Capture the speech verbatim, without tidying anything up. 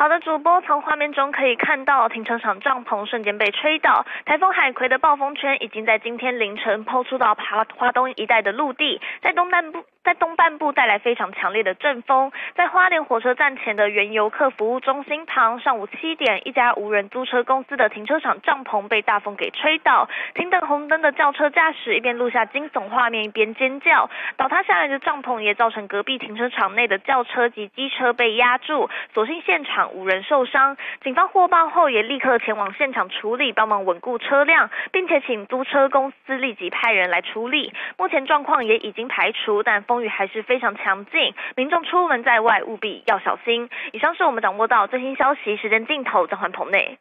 好的，主播从画面中可以看到，停车场帐篷瞬间被吹倒。台风海葵的暴风圈已经在今天凌晨抛出到华花东一带的陆地，在东南部。在东半部带来非常强烈的阵风，在花莲火车站前的原游客服务中心旁，上午七点，一家无人租车公司的停车场帐篷被大风给吹倒，停等红灯的轿车驾驶一边录下惊悚画面，一边尖叫。倒塌下来的帐篷也造成隔壁停车场内的轿车及机车被压住，所幸现场无人受伤。警方获报后也立刻前往现场处理，帮忙稳固车辆，并且请租车公司立即派人来处理。目前状况也已经排除，但风雨还是非常强劲，民众出门在外务必要小心。以上是我们掌握到最新消息，时间镜头转换棚内。